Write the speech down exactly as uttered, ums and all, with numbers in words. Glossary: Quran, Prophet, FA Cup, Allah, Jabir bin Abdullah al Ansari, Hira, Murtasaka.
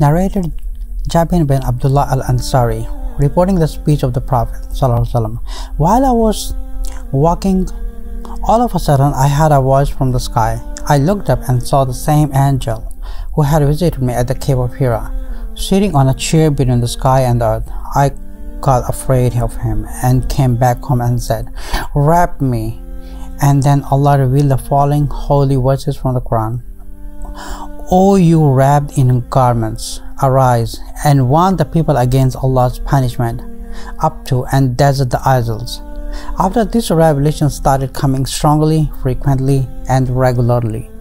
narrated Jabir bin Abdullah al Ansari, reporting the speech of the Prophet ﷺ. While I was walking, all of a sudden I heard a voice from the sky. I looked up and saw the same angel who had visited me at the cave of Hira, sitting on a chair between the sky and the earth. I got afraid of him and came back home and said, "Wrap me." And then Allah revealed the following holy verses from the Quran: "O you wrapped in garments, arise and warn the people against Allah's punishment up to and desert the idols." After this, revelation started coming strongly, frequently and regularly.